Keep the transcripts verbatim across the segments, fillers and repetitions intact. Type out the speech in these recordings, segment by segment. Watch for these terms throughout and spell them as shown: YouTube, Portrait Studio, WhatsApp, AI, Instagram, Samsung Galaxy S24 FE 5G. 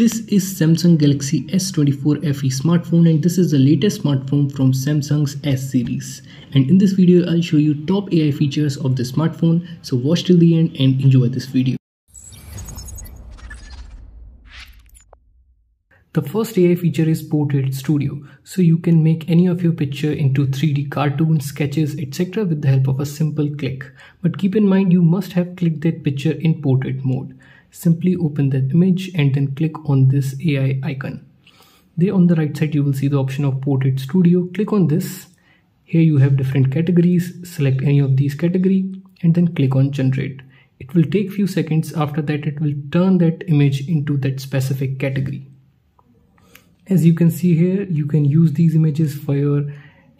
This is Samsung Galaxy S twenty-four F E smartphone, and this is the latest smartphone from Samsung's S series. And in this video, I'll show you top A I features of the smartphone. So watch till the end and enjoy this video. The first A I feature is Portrait Studio. So you can make any of your picture into three D cartoons, sketches, et cetera with the help of a simple click. But keep in mind, you must have clicked that picture in portrait mode. Simply open that image and then click on this A I icon. There on the right side, you will see the option of Portrait Studio. Click on this. Here you have different categories. Select any of these categories and then click on Generate. It will take few seconds. After that, it will turn that image into that specific category. As you can see here, you can use these images for your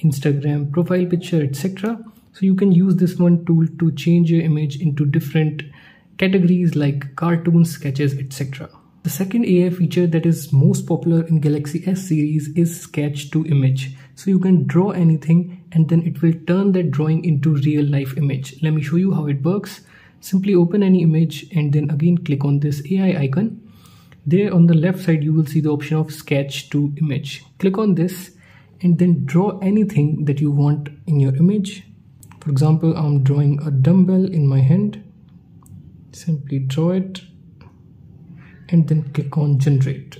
Instagram profile picture, et cetera. So you can use this one tool to change your image into different categories like cartoons, sketches, et cetera. The second A I feature that is most popular in Galaxy S series is sketch to image. So you can draw anything and then it will turn that drawing into real life image. Let me show you how it works. Simply open any image and then again click on this A I icon. There on the left side, you will see the option of sketch to image. Click on this and then draw anything that you want in your image. For example, I'm drawing a dumbbell in my hand. Simply draw it and then click on Generate.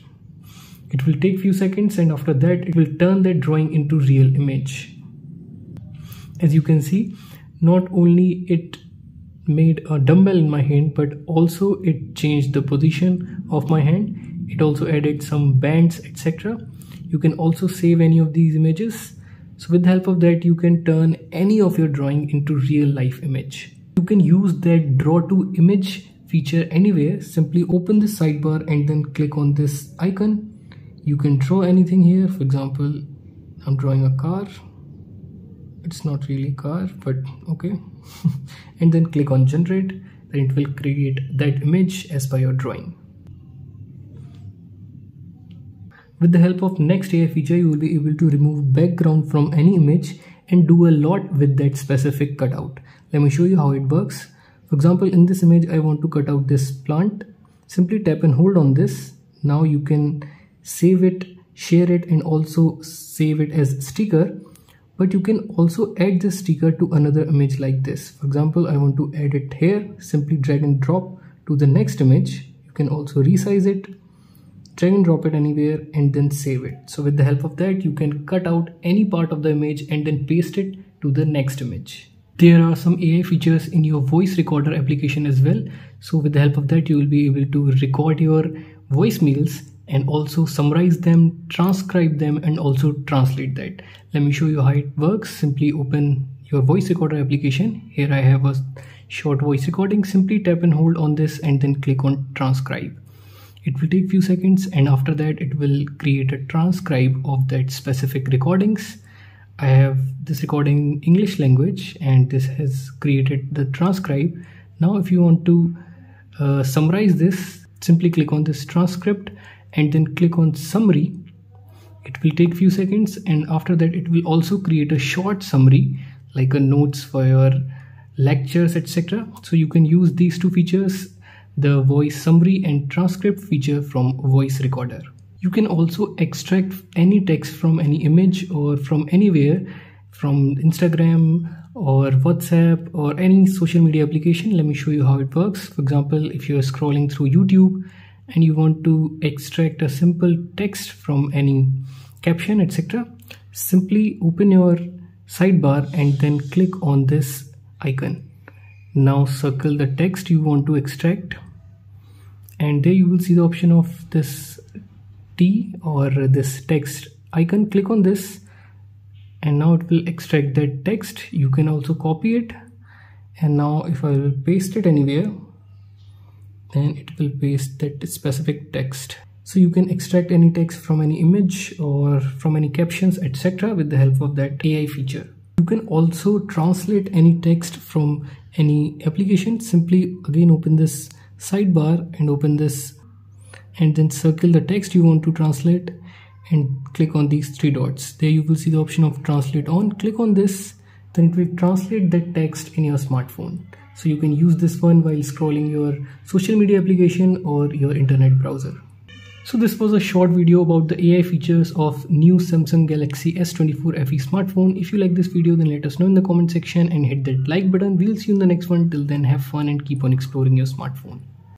It will take few seconds, and after that it will turn that drawing into real image. As you can see, not only it made a dumbbell in my hand, but also it changed the position of my hand. It also added some bands, etc. You can also save any of these images. So with the help of that, you can turn any of your drawing into real life image. You can use that draw to image feature anywhere. Simply open the sidebar and then click on this icon. You can draw anything here. For example, I'm drawing a car. It's not really car, but okay. And then click on Generate, and it will create that image as per your drawing. With the help of next A I feature, you will be able to remove background from any image and do a lot with that specific cutout. Let me show you how it works. For example, in this image, I want to cut out this plant. Simply tap and hold on this. Now you can save it, share it, and also save it as sticker. But you can also add this sticker to another image like this. For example, I want to add it here. Simply drag and drop to the next image. You can also resize it, drag and drop it anywhere, and then save it. So with the help of that, you can cut out any part of the image and then paste it to the next image. There are some A I features in your voice recorder application as well. So with the help of that, you will be able to record your voicemails and also summarize them, transcribe them, and also translate that. Let me show you how it works. Simply open your voice recorder application. Here I have a short voice recording. Simply tap and hold on this and then click on transcribe. It will take few seconds, and after that it will create a transcribe of that specific recordings. I have this recording in English language, and this has created the transcribe. Now if you want to uh, summarize this, simply click on this transcript and then click on summary. It will take few seconds, and after that it will also create a short summary like a notes for your lectures, et cetera. So you can use these two features, the voice summary and transcript feature from voice recorder. You can also extract any text from any image or from anywhere, from Instagram or WhatsApp or any social media application. Let me show you how it works. For example, if you're scrolling through YouTube and you want to extract a simple text from any caption, et cetera, simply open your sidebar and then click on this icon. Now circle the text you want to extract, and there you will see the option of this T or this text icon. Click on this, and now it will extract that text. You can also copy it, and now if I will paste it anywhere, then it will paste that specific text. So you can extract any text from any image or from any captions, et cetera, with the help of that A I feature. You can also translate any text from any application. Simply again open this sidebar and open this and then circle the text you want to translate and click on these three dots. There you will see the option of translate on. Click on this, then it will translate that text in your smartphone. So you can use this one while scrolling your social media application or your internet browser. So this was a short video about the A I features of new Samsung Galaxy S twenty-four F E smartphone. If you like this video, then let us know in the comment section and hit that like button. We'll see you in the next one. Till then, have fun and keep on exploring your smartphone.